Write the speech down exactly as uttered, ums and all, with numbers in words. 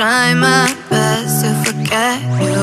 try my best to forget you.